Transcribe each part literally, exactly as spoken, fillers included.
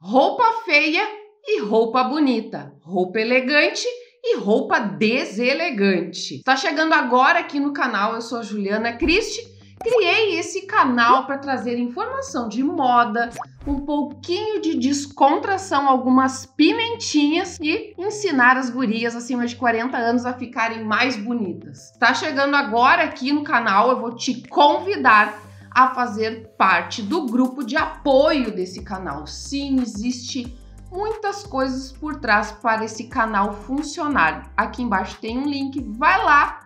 roupa feia e roupa bonita, roupa elegante e roupa deselegante. Está chegando agora aqui no canal, eu sou a Juliana Christ. Criei esse canal para trazer informação de moda, um pouquinho de descontração, algumas pimentinhas e ensinar as gurias acima de quarenta anos a ficarem mais bonitas. Está chegando agora aqui no canal, eu vou te convidar a fazer parte do grupo de apoio desse canal. Sim, existe muitas coisas por trás para esse canal funcionar. Aqui embaixo tem um link, vai lá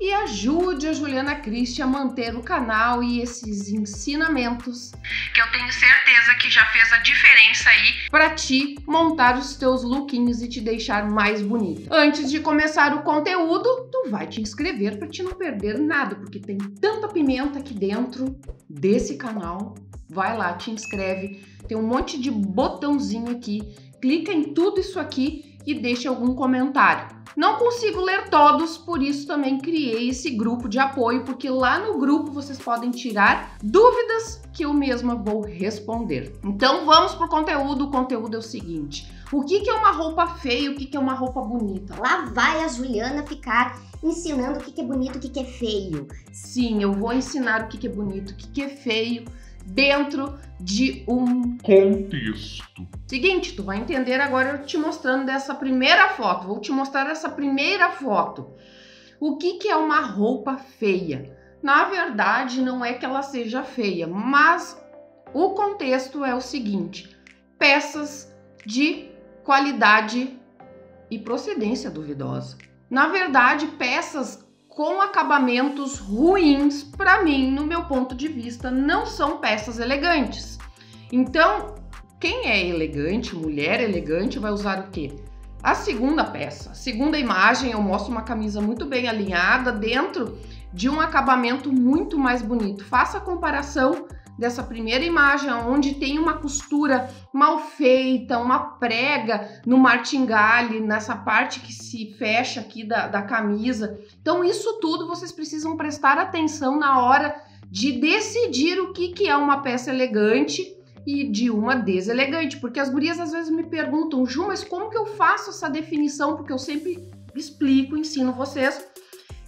e ajude a Juliana Christ a manter o canal e esses ensinamentos que eu tenho certeza que já fez a diferença aí para ti montar os teus lookinhos e te deixar mais bonita. Antes de começar o conteúdo, tu vai te inscrever para te não perder nada, porque tem tanta pimenta aqui dentro desse canal. Vai lá, te inscreve, tem um monte de botãozinho aqui, clica em tudo isso aqui e deixa algum comentário. Não consigo ler todos, por isso também criei esse grupo de apoio, porque lá no grupo vocês podem tirar dúvidas que eu mesma vou responder. Então vamos pro conteúdo. O conteúdo é o seguinte: o que que é uma roupa feia, o que que é uma roupa bonita? Lá vai a Juliana ficar ensinando o que que é bonito, o que que é feio. Sim, eu vou ensinar o que que é bonito, o que que é feio, dentro de um contexto. Seguinte, tu vai entender agora eu te mostrando dessa primeira foto. Vou te mostrar essa primeira foto. O que que é uma roupa feia? Na verdade, não é que ela seja feia, mas o contexto é o seguinte: peças de qualidade e procedência duvidosa. Na verdade, peças com acabamentos ruins, para mim, no meu ponto de vista, não são peças elegantes. Então, quem é elegante, mulher elegante, vai usar o quê? A segunda peça. A segunda imagem, eu mostro uma camisa muito bem alinhada, dentro de um acabamento muito mais bonito. Faça a comparação dessa primeira imagem, onde tem uma costura mal feita, uma prega no martingale, nessa parte que se fecha aqui da, da camisa. Então isso tudo vocês precisam prestar atenção na hora de decidir o que que é uma peça elegante e de uma deselegante, porque as gurias às vezes me perguntam: Ju, mas como que eu faço essa definição? Porque eu sempre explico, ensino vocês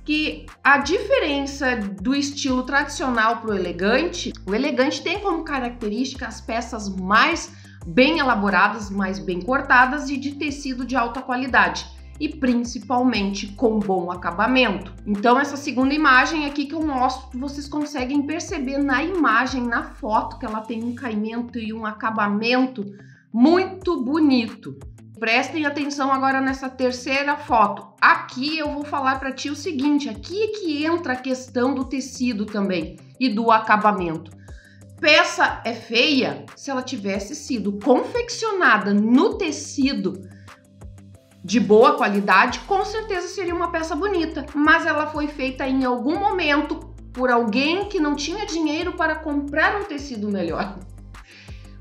que a diferença do estilo tradicional para o elegante, o elegante tem como característica as peças mais bem elaboradas, mais bem cortadas e de tecido de alta qualidade e principalmente com bom acabamento. Então essa segunda imagem aqui que eu mostro, vocês conseguem perceber na imagem, na foto, que ela tem um caimento e um acabamento muito bonito. Prestem atenção agora nessa terceira foto. Aqui eu vou falar para ti o seguinte: aqui é que entra a questão do tecido também e do acabamento. Peça é feia se ela tivesse sido confeccionada no tecido de boa qualidade, com certeza seria uma peça bonita, mas ela foi feita em algum momento por alguém que não tinha dinheiro para comprar um tecido melhor.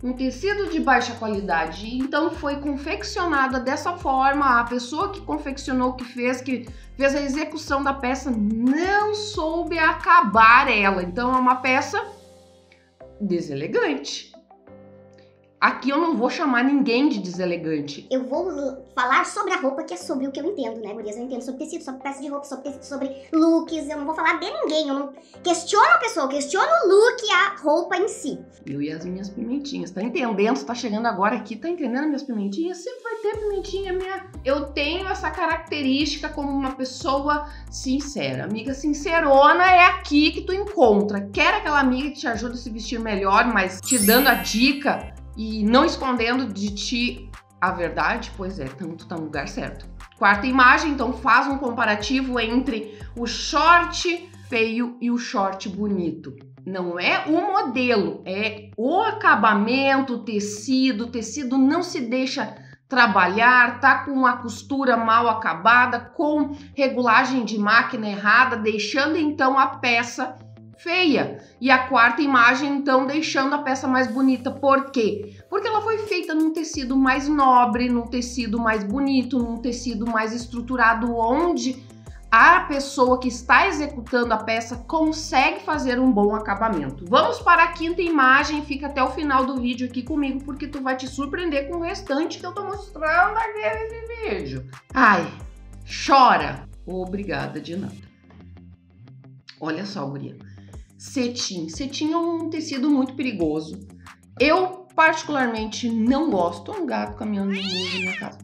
Um tecido de baixa qualidade, então foi confeccionada dessa forma. A pessoa que confeccionou, que fez, que fez a execução da peça, não soube acabar ela. Então é uma peça deselegante. Aqui eu não vou chamar ninguém de deselegante. Eu vou falar sobre a roupa, que é sobre o que eu entendo, né, gurias? Eu entendo sobre tecido, sobre peça de roupa, sobre tecido, sobre looks. Eu não vou falar de ninguém. Eu não questiono a pessoa, eu questiono o look e a roupa em si. Eu e as minhas pimentinhas. Tá entendendo? Você tá chegando agora aqui, tá entendendo minhas pimentinhas? Sempre vai ter pimentinha minha. Eu tenho essa característica como uma pessoa sincera. Amiga sincerona é aqui que tu encontra. Quer aquela amiga que te ajuda a se vestir melhor, mas te dando a dica e não escondendo de ti a verdade? Pois é, então tu tá no lugar certo. Quarta imagem, então faz um comparativo entre o short feio e o short bonito. Não é o modelo, é o acabamento, o tecido. O tecido não se deixa trabalhar, tá com a costura mal acabada, com regulagem de máquina errada, deixando então a peça feia. E a quarta imagem, então, deixando a peça mais bonita. Por quê? Porque ela foi feita num tecido mais nobre, num tecido mais bonito, num tecido mais estruturado, onde a pessoa que está executando a peça consegue fazer um bom acabamento. Vamos para a quinta imagem, fica até o final do vídeo aqui comigo, porque tu vai te surpreender com o restante que eu tô mostrando aqui nesse vídeo. Ai, chora! Obrigada de nada. Olha só, guria. Cetim. Cetim é um tecido muito perigoso. Eu, particularmente, não gosto. Um gato caminhando no mundo na minha casa.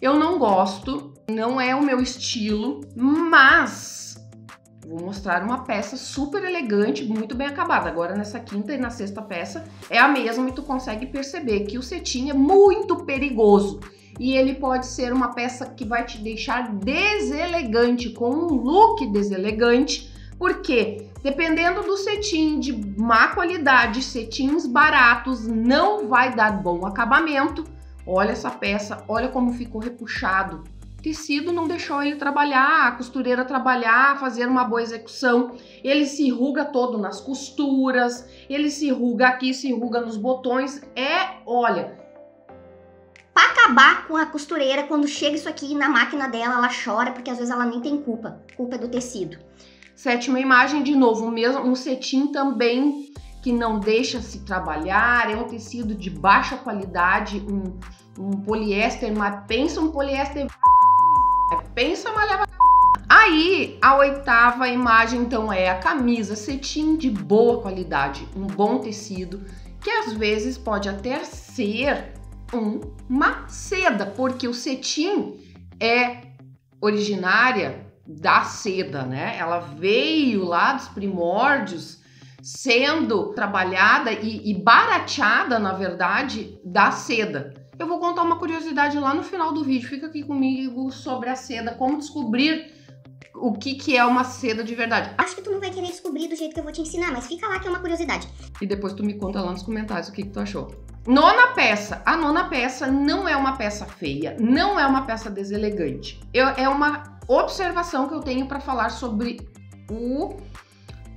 Eu não gosto, não é o meu estilo, mas vou mostrar uma peça super elegante, muito bem acabada. Agora nessa quinta e na sexta peça é a mesma e tu consegue perceber que o cetim é muito perigoso. E ele pode ser uma peça que vai te deixar deselegante, com um look deselegante, porque dependendo do cetim de má qualidade, cetins baratos não vai dar bom acabamento. Olha essa peça, olha como ficou repuxado. O tecido não deixou ele trabalhar, a costureira trabalhar, fazer uma boa execução. Ele se enruga todo nas costuras, ele se enruga aqui, se enruga nos botões. É, olha, pra acabar com a costureira, quando chega isso aqui na máquina dela, ela chora, porque às vezes ela nem tem culpa. A culpa é do tecido. Sétima imagem, de novo, mesmo um cetim também que não deixa se trabalhar, é um tecido de baixa qualidade, um, um poliéster, mas pensa um poliéster, pensa uma leva. Aí, a oitava imagem, então, é a camisa cetim de boa qualidade, um bom tecido, que às vezes pode até ser um, uma seda, porque o cetim é originária da seda, né? Ela veio lá dos primórdios, sendo trabalhada e, e barateada, na verdade, da seda. Eu vou contar uma curiosidade lá no final do vídeo, fica aqui comigo sobre a seda, como descobrir o que, que é uma seda de verdade. Acho que tu não vai querer descobrir do jeito que eu vou te ensinar, mas fica lá que é uma curiosidade. E depois tu me conta lá nos comentários o que, que tu achou. Nona peça. A nona peça não é uma peça feia, não é uma peça deselegante. Eu, é uma observação que eu tenho para falar sobre o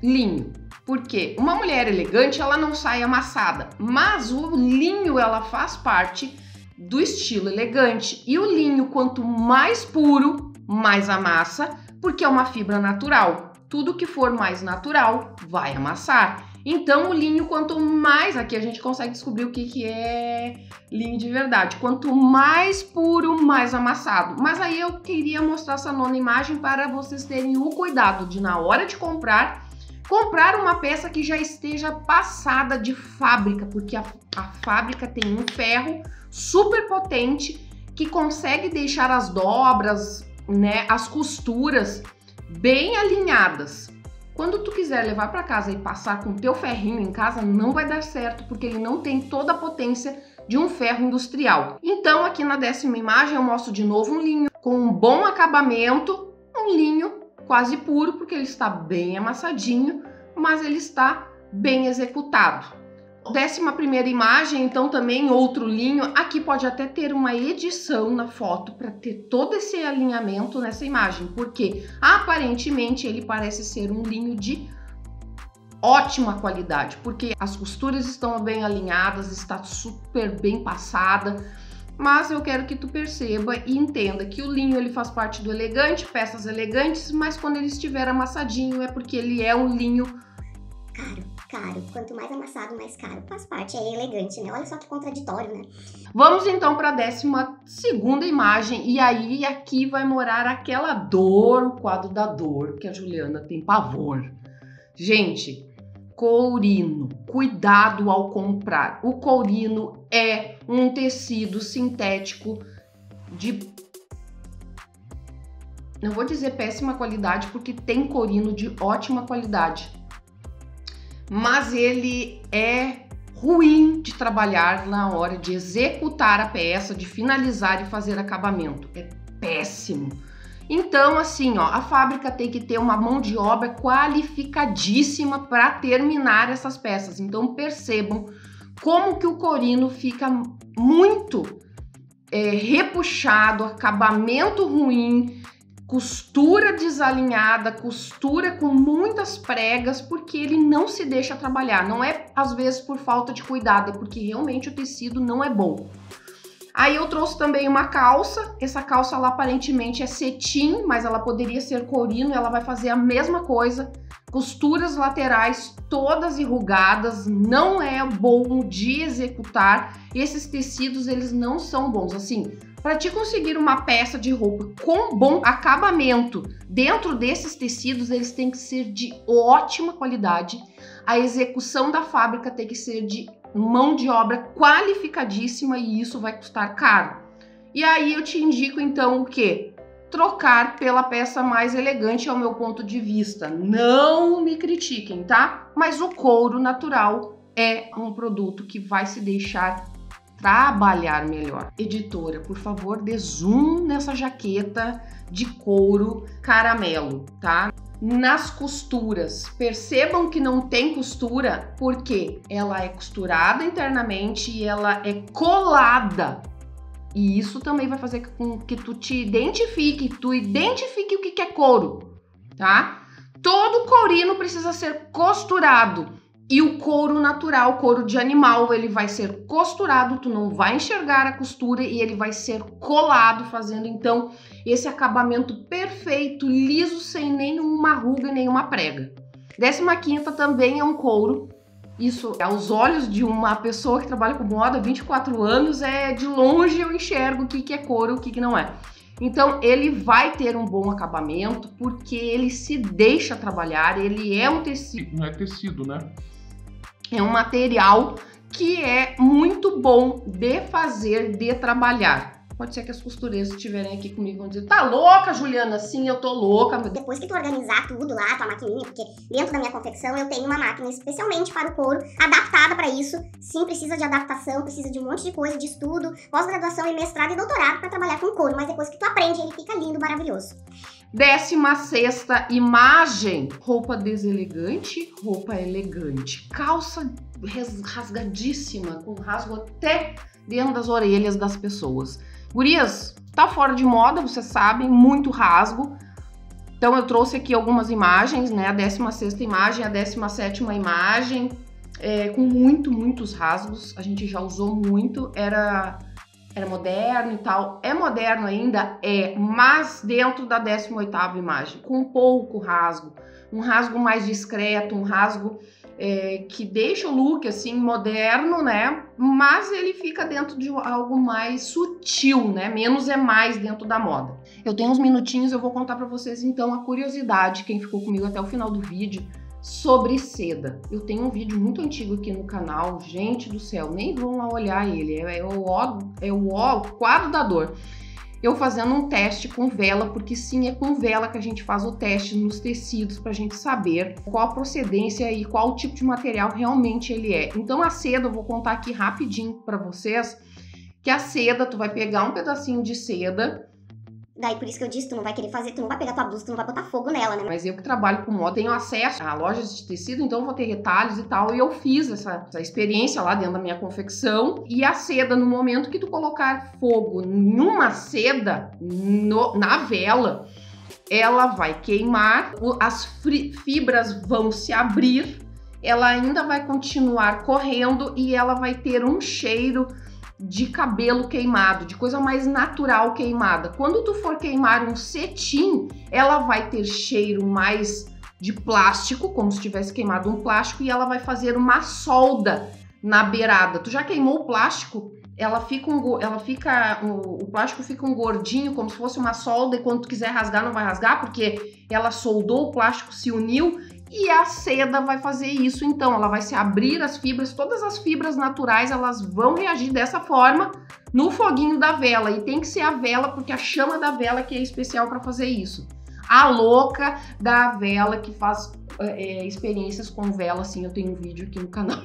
linho. Porque uma mulher elegante, ela não sai amassada, mas o linho, ela faz parte do estilo elegante. E o linho, quanto mais puro, mais amassa, porque é uma fibra natural. Tudo que for mais natural vai amassar. Então, o linho, quanto mais... Aqui a gente consegue descobrir o que, que é linho de verdade. Quanto mais puro, mais amassado. Mas aí eu queria mostrar essa nona imagem para vocês terem o cuidado de, na hora de comprar... comprar uma peça que já esteja passada de fábrica, porque a, a fábrica tem um ferro super potente que consegue deixar as dobras, né, as costuras bem alinhadas. Quando tu quiser levar para casa e passar com o teu ferrinho em casa, não vai dar certo, porque ele não tem toda a potência de um ferro industrial. Então aqui na décima imagem eu mostro de novo um linho com um bom acabamento, um linho quase puro, porque ele está bem amassadinho, mas ele está bem executado. Décima primeira imagem, então, também outro linho. Aqui pode até ter uma edição na foto para ter todo esse alinhamento nessa imagem, porque aparentemente ele parece ser um linho de ótima qualidade, porque as costuras estão bem alinhadas, está super bem passada. Mas eu quero que tu perceba e entenda que o linho, ele faz parte do elegante, peças elegantes, mas quando ele estiver amassadinho é porque ele é um linho caro, caro. Quanto mais amassado, mais caro. Faz parte, é elegante, né? Olha só que contraditório, né? Vamos então para a décima segunda imagem, e aí aqui vai morar aquela dor, o quadro da dor, que a Juliana tem pavor. Gente... Courino, cuidado ao comprar. O courino é um tecido sintético de... Não vou dizer péssima qualidade, porque tem courino de ótima qualidade. Mas ele é ruim de trabalhar na hora de executar a peça, de finalizar e fazer acabamento. É péssimo. Então, assim, ó, a fábrica tem que ter uma mão de obra qualificadíssima para terminar essas peças. Então, percebam como que o courino fica muito é, repuxado, acabamento ruim, costura desalinhada, costura com muitas pregas, porque ele não se deixa trabalhar. Não é, às vezes, por falta de cuidado, é porque realmente o tecido não é bom. Aí eu trouxe também uma calça. Essa calça lá aparentemente é cetim, mas ela poderia ser corino. Ela vai fazer a mesma coisa. Costuras laterais todas enrugadas. Não é bom de executar. Esses tecidos, eles não são bons. Assim, para te conseguir uma peça de roupa com bom acabamento dentro desses tecidos, eles têm que ser de ótima qualidade. A execução da fábrica tem que ser de mão de obra qualificadíssima e isso vai custar caro. E aí eu te indico então o quê? Trocar pela peça mais elegante, ao meu ponto de vista. Não me critiquem, tá? Mas o couro natural é um produto que vai se deixar trabalhar melhor. Editora, por favor, dê zoom nessa jaqueta de couro caramelo, tá? Nas costuras, percebam que não tem costura porque ela é costurada internamente e ela é colada. E isso também vai fazer com que tu te identifique, tu identifique o que é couro, tá? Todo courino precisa ser costurado. E o couro natural, couro de animal, ele vai ser costurado, tu não vai enxergar a costura e ele vai ser colado, fazendo então esse acabamento perfeito, liso, sem nenhuma ruga, nenhuma prega. Décima quinta também é um couro. Isso, aos olhos de uma pessoa que trabalha com moda há vinte e quatro anos, é de longe eu enxergo o que, que é couro e o que, que não é. Então ele vai ter um bom acabamento porque ele se deixa trabalhar, ele é um tecido... Não é tecido, né? É um material que é muito bom de fazer, de trabalhar. Pode ser que as costureiras que estiverem aqui comigo vão dizer: tá louca, Juliana? Sim, eu tô louca. Depois que tu organizar tudo lá, tua maquininha, porque dentro da minha confecção eu tenho uma máquina especialmente para o couro, adaptada para isso. Sim, precisa de adaptação, precisa de um monte de coisa, de estudo, pós-graduação e mestrado e doutorado para trabalhar com couro. Mas depois que tu aprende, ele fica lindo, maravilhoso. Décima sexta imagem. Roupa deselegante, roupa elegante. Calça rasgadíssima, com rasgo até dentro das orelhas das pessoas. Gurias, tá fora de moda, vocês sabem, muito rasgo. Então eu trouxe aqui algumas imagens, né? A décima sexta imagem, a décima sétima imagem, é, com muito, muitos rasgos. A gente já usou muito, era... Era moderno e tal. É moderno ainda? É, mas dentro da décima oitava imagem, com pouco rasgo, um rasgo mais discreto, um rasgo é, que deixa o look assim moderno, né? Mas ele fica dentro de algo mais sutil, né? Menos é mais dentro da moda. Eu tenho uns minutinhos, eu vou contar pra vocês então a curiosidade, quem ficou comigo até o final do vídeo, sobre seda. Eu tenho um vídeo muito antigo aqui no canal, gente do céu, nem vão lá olhar ele, é o, é o, o quadro da dor. Eu fazendo um teste com vela, porque sim, é com vela que a gente faz o teste nos tecidos pra gente saber qual a procedência e qual o tipo de material realmente ele é. Então a seda, eu vou contar aqui rapidinho pra vocês, que a seda, tu vai pegar um pedacinho de seda. Daí por isso que eu disse, tu não vai querer fazer, tu não vai pegar tua blusa, tu não vai botar fogo nela, né? Mas eu que trabalho com moda, tenho acesso a lojas de tecido, então eu vou ter retalhos e tal. E eu fiz essa, essa experiência lá dentro da minha confecção. E a seda, no momento que tu colocar fogo numa seda, no, na vela, ela vai queimar, as fibras vão se abrir, ela ainda vai continuar correndo e ela vai ter um cheiro de cabelo queimado, de coisa mais natural queimada. Quando tu for queimar um cetim, ela vai ter cheiro mais de plástico, como se tivesse queimado um plástico, e ela vai fazer uma solda na beirada. Tu já queimou o plástico? Ela fica um, ela fica um, o plástico fica um gordinho, como se fosse uma solda, e quando tu quiser rasgar, não vai rasgar, porque ela soldou, o plástico se uniu. E a seda vai fazer isso, então ela vai se abrir, as fibras, todas as fibras naturais, elas vão reagir dessa forma no foguinho da vela. E tem que ser a vela, porque a chama da vela que é especial para fazer isso. A louca da vela que faz é, experiências com vela, assim, eu tenho um vídeo aqui no canal.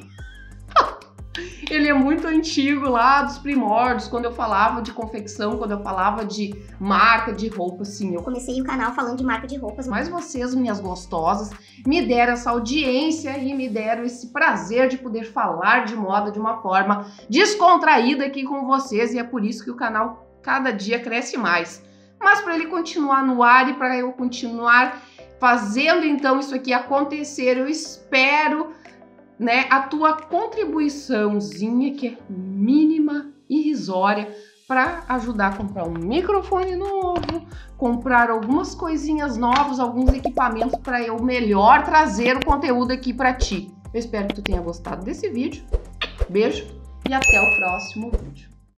Ele é muito antigo, lá dos primórdios, quando eu falava de confecção, quando eu falava de marca de roupa, assim. Eu comecei o canal falando de marca de roupas. Mas vocês, minhas gostosas, me deram essa audiência e me deram esse prazer de poder falar de moda de uma forma descontraída aqui com vocês. E é por isso que o canal cada dia cresce mais. Mas para ele continuar no ar e para eu continuar fazendo, então, isso aqui acontecer, eu espero... Né, a tua contribuiçãozinha, que é mínima, irrisória, para ajudar a comprar um microfone novo, comprar algumas coisinhas novas, alguns equipamentos para eu melhor trazer o conteúdo aqui para ti. Eu espero que tu tenha gostado desse vídeo. Beijo e até o próximo vídeo.